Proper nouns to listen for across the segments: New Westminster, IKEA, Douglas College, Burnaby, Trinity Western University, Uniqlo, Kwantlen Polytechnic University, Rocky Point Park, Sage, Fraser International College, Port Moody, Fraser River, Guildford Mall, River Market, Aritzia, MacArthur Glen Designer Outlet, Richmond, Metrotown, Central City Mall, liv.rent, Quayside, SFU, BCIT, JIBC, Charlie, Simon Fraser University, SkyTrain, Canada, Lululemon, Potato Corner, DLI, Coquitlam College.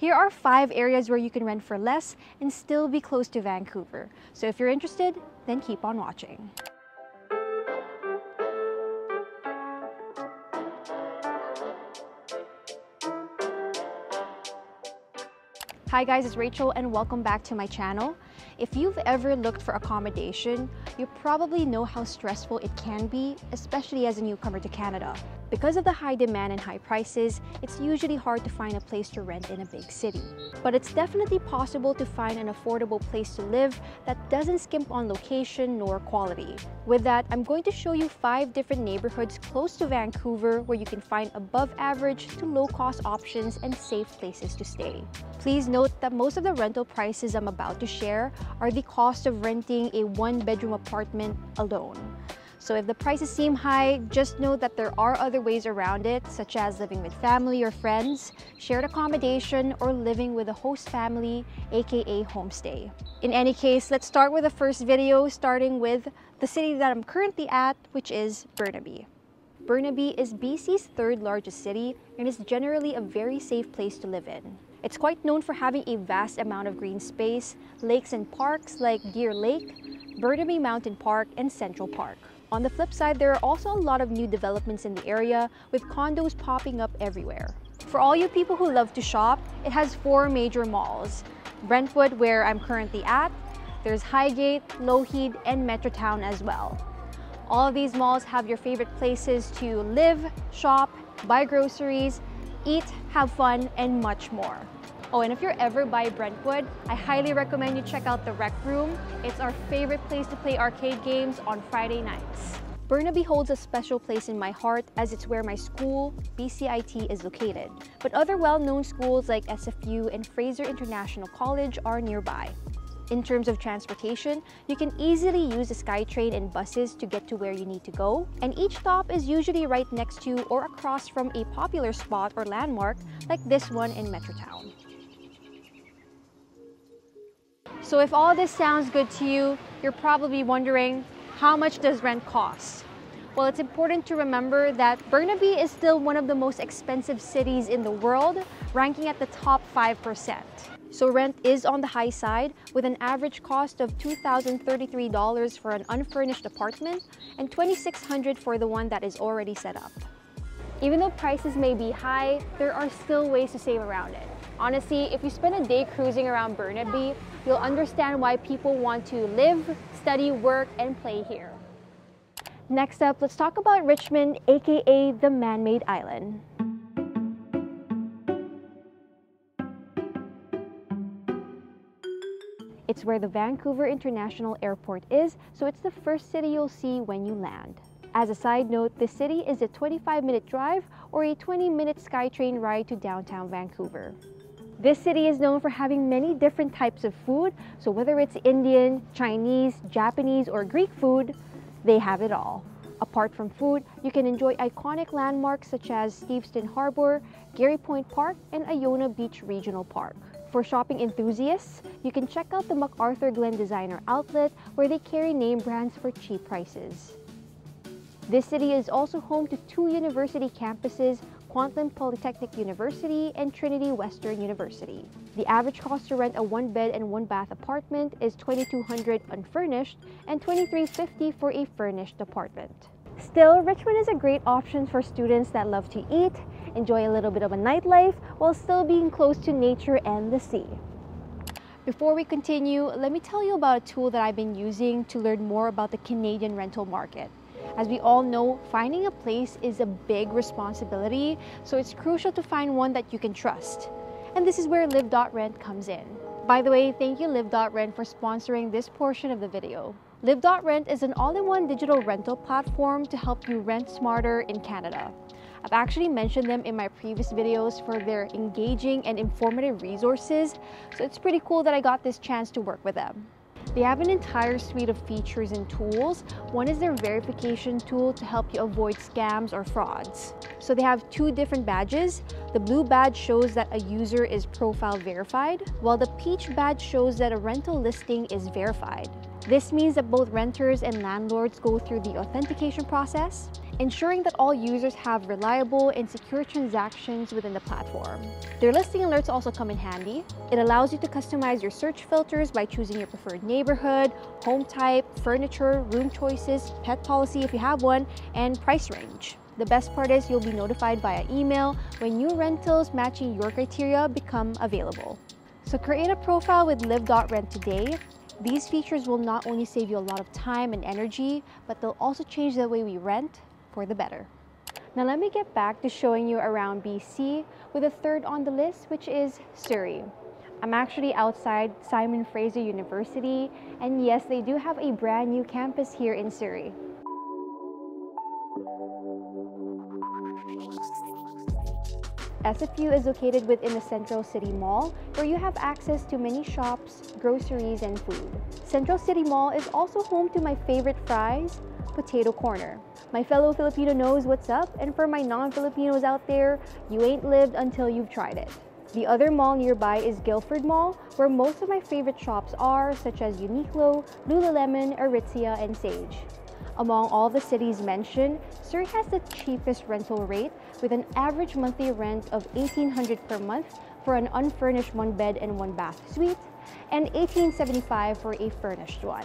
Here are 5 areas where you can rent for less and still be close to Vancouver. So if you're interested, then keep on watching. Hi guys, it's Rachel and welcome back to my channel. If you've ever looked for accommodation, you probably know how stressful it can be, especially as a newcomer to Canada. Because of the high demand and high prices, it's usually hard to find a place to rent in a big city. But it's definitely possible to find an affordable place to live that doesn't skimp on location nor quality. With that, I'm going to show you 5 different neighborhoods close to Vancouver where you can find above average to low-cost options and safe places to stay. Please note that most of the rental prices I'm about to share are the cost of renting a 1-bedroom apartment alone. So if the prices seem high, just know that there are other ways around it, such as living with family or friends, shared accommodation, or living with a host family, aka homestay. In any case, let's start with the first video, starting with the city that I'm currently at, which is Burnaby. Burnaby is BC's 3rd largest city and is generally a very safe place to live in. It's quite known for having a vast amount of green space, lakes and parks like Deer Lake, Burnaby Mountain Park, and Central Park. On the flip side, there are also a lot of new developments in the area, with condos popping up everywhere. For all you people who love to shop, it has 4 major malls. Brentwood, where I'm currently at, there's Highgate, Lougheed, and Metrotown as well. All of these malls have your favorite places to live, shop, buy groceries, eat, have fun, and much more. Oh, and if you're ever by Brentwood, I highly recommend you check out the Rec Room. It's our favorite place to play arcade games on Friday nights. Burnaby holds a special place in my heart as it's where my school, BCIT, is located. But other well-known schools like SFU and Fraser International College are nearby. In terms of transportation, you can easily use the SkyTrain and buses to get to where you need to go, and each stop is usually right next to or across from a popular spot or landmark like this one in Metrotown. So if all this sounds good to you, you're probably wondering, how much does rent cost? Well, it's important to remember that Burnaby is still one of the most expensive cities in the world, ranking at the top 5%. So rent is on the high side, with an average cost of $2,033 for an unfurnished apartment and $2,600 for the one that is already set up. Even though prices may be high, there are still ways to save around it. Honestly, if you spend a day cruising around Burnaby, you'll understand why people want to live, study, work, and play here. Next up, let's talk about Richmond, aka the man-made island. It's where the Vancouver International Airport is, so it's the first city you'll see when you land. As a side note, this city is a 25-minute drive or a 20-minute SkyTrain ride to downtown Vancouver. This city is known for having many different types of food, so whether it's Indian, Chinese, Japanese, or Greek food, they have it all. Apart from food, you can enjoy iconic landmarks such as Steveston Harbor, Gary Point Park, and Iona Beach Regional Park. For shopping enthusiasts, you can check out the MacArthur Glen Designer Outlet, where they carry name brands for cheap prices. This city is also home to 2 university campuses, Kwantlen Polytechnic University and Trinity Western University. The average cost to rent a 1-bed and 1-bath apartment is $2,200 unfurnished and $2,350 for a furnished apartment. Still, Richmond is a great option for students that love to eat, enjoy a little bit of a nightlife, while still being close to nature and the sea. Before we continue, let me tell you about a tool that I've been using to learn more about the Canadian rental market. As we all know, finding a place is a big responsibility, so it's crucial to find one that you can trust. And this is where liv.rent comes in. By the way, thank you liv.rent for sponsoring this portion of the video. liv.rent is an all-in-one digital rental platform to help you rent smarter in Canada. I've actually mentioned them in my previous videos for their engaging and informative resources, so it's pretty cool that I got this chance to work with them. They have an entire suite of features and tools. One is their verification tool to help you avoid scams or frauds. So they have 2 different badges. The blue badge shows that a user is profile verified, while the peach badge shows that a rental listing is verified. This means that both renters and landlords go through the authentication process, ensuring that all users have reliable and secure transactions within the platform. Their listing alerts also come in handy. It allows you to customize your search filters by choosing your preferred neighborhood, home type, furniture, room choices, pet policy if you have one, and price range. The best part is you'll be notified via email when new rentals matching your criteria become available. So create a profile with liv.rent today. These features will not only save you a lot of time and energy, but they'll also change the way we rent for the better. Now let me get back to showing you around BC with a third on the list, which is Surrey. I'm actually outside Simon Fraser University, and yes, they do have a brand new campus here in Surrey. SFU is located within the Central City Mall, where you have access to many shops, groceries, and food. Central City Mall is also home to my favorite fries, Potato Corner. My fellow Filipino knows what's up, and for my non-Filipinos out there, you ain't lived until you've tried it. The other mall nearby is Guildford Mall, where most of my favorite shops are, such as Uniqlo, Lululemon, Aritzia, and Sage. Among all the cities mentioned, Surrey has the cheapest rental rate with an average monthly rent of $1,800 per month for an unfurnished one-bed and one-bath suite, and $1,875 for a furnished one.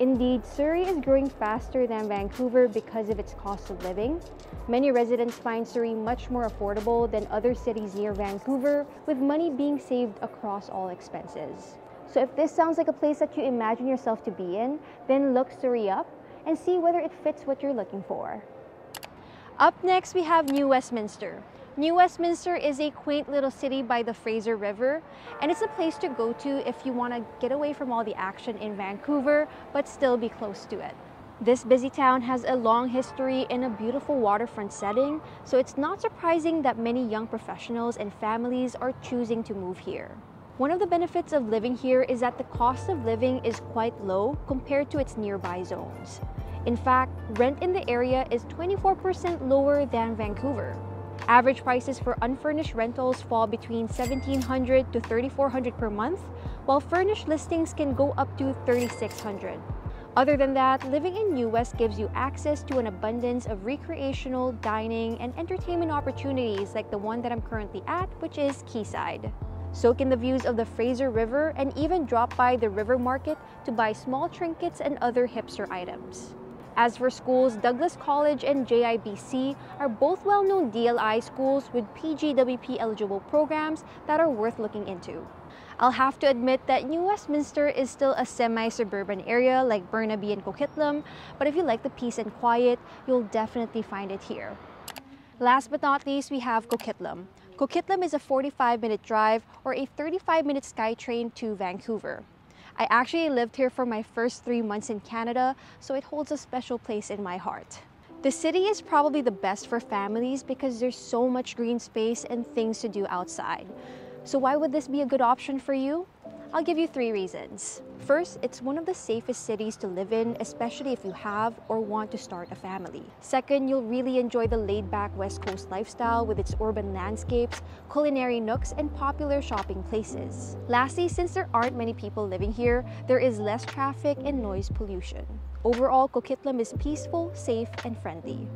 Indeed, Surrey is growing faster than Vancouver because of its cost of living. Many residents find Surrey much more affordable than other cities near Vancouver, with money being saved across all expenses. So if this sounds like a place that you imagine yourself to be in, then look Surrey up and see whether it fits what you're looking for. Up next, we have New Westminster. New Westminster is a quaint little city by the Fraser River, and it's a place to go to if you want to get away from all the action in Vancouver, but still be close to it. This busy town has a long history and a beautiful waterfront setting, so it's not surprising that many young professionals and families are choosing to move here. One of the benefits of living here is that the cost of living is quite low compared to its nearby zones. In fact, rent in the area is 24% lower than Vancouver. Average prices for unfurnished rentals fall between $1,700 to $3,400 per month, while furnished listings can go up to $3,600. Other than that, living in New West gives you access to an abundance of recreational, dining, and entertainment opportunities like the one that I'm currently at, which is Quayside. Soak in the views of the Fraser River and even drop by the River Market to buy small trinkets and other hipster items. As for schools, Douglas College and JIBC are both well-known DLI schools with PGWP eligible programs that are worth looking into. I'll have to admit that New Westminster is still a semi-suburban area like Burnaby and Coquitlam, but if you like the peace and quiet, you'll definitely find it here. Last but not least, we have Coquitlam. Coquitlam is a 45-minute drive or a 35-minute SkyTrain to Vancouver. I actually lived here for my first 3 months in Canada, so it holds a special place in my heart. The city is probably the best for families because there's so much green space and things to do outside. So why would this be a good option for you? I'll give you 3 reasons. First, it's one of the safest cities to live in, especially if you have or want to start a family. Second, you'll really enjoy the laid-back West Coast lifestyle with its urban landscapes, culinary nooks, and popular shopping places. Lastly, since there aren't many people living here, there is less traffic and noise pollution. Overall, Coquitlam is peaceful, safe, and friendly.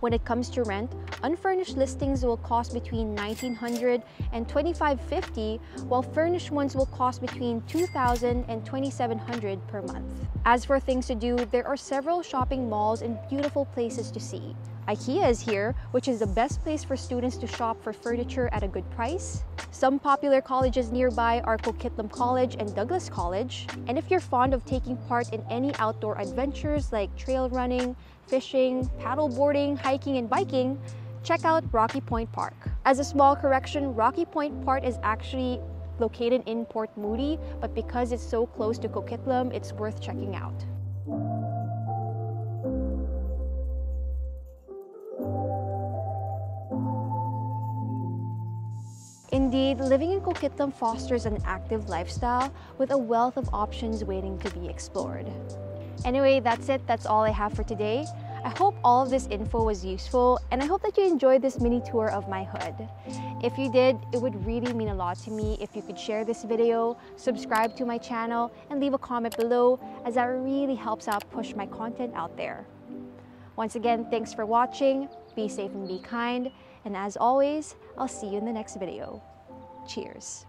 When it comes to rent, unfurnished listings will cost between $1,900 and $2,550, while furnished ones will cost between $2,000 and $2,700 per month. As for things to do, there are several shopping malls and beautiful places to see. IKEA is here, which is the best place for students to shop for furniture at a good price. Some popular colleges nearby are Coquitlam College and Douglas College. And if you're fond of taking part in any outdoor adventures like trail running, fishing, paddleboarding, hiking, and biking, check out Rocky Point Park. As a small correction, Rocky Point Park is actually located in Port Moody, but because it's so close to Coquitlam, it's worth checking out. Indeed, living in Coquitlam fosters an active lifestyle with a wealth of options waiting to be explored. Anyway, that's it. That's all I have for today. I hope all of this info was useful, and I hope that you enjoyed this mini tour of my hood. If you did, it would really mean a lot to me if you could share this video, subscribe to my channel, and leave a comment below, as that really helps out push my content out there. Once again, thanks for watching. Be safe and be kind. And as always, I'll see you in the next video. Cheers.